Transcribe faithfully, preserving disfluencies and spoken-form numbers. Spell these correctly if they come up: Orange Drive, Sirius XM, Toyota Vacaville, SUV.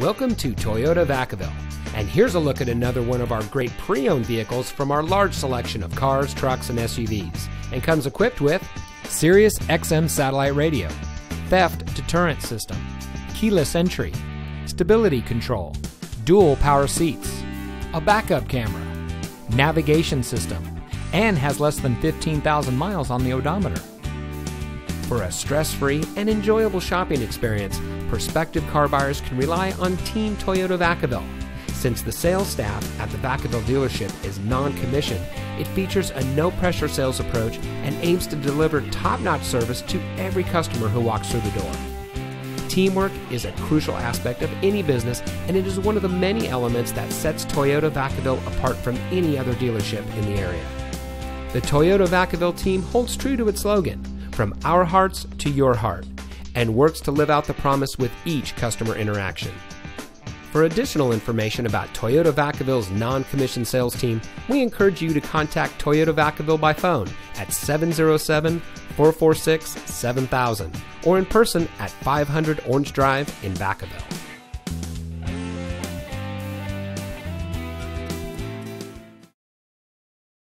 Welcome to Toyota Vacaville, and here's a look at another one of our great pre-owned vehicles from our large selection of cars, trucks, and S U Vs, and comes equipped with Sirius X M satellite radio, theft deterrent system, keyless entry, stability control, dual power seats, a backup camera, navigation system, and has less than fifteen thousand miles on the odometer. For a stress-free and enjoyable shopping experience, prospective car buyers can rely on Team Toyota Vacaville. Since the sales staff at the Vacaville dealership is non-commissioned, it features a no-pressure sales approach and aims to deliver top-notch service to every customer who walks through the door. Teamwork is a crucial aspect of any business, and it is one of the many elements that sets Toyota Vacaville apart from any other dealership in the area. The Toyota Vacaville team holds true to its slogan, "From our hearts to your heart," and works to live out the promise with each customer interaction. For additional information about Toyota Vacaville's non-commissioned sales team, we encourage you to contact Toyota Vacaville by phone at seven zero seven, four four six, seven thousand or in person at five hundred Orange Drive in Vacaville.